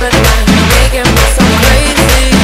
But I'm making me so crazy.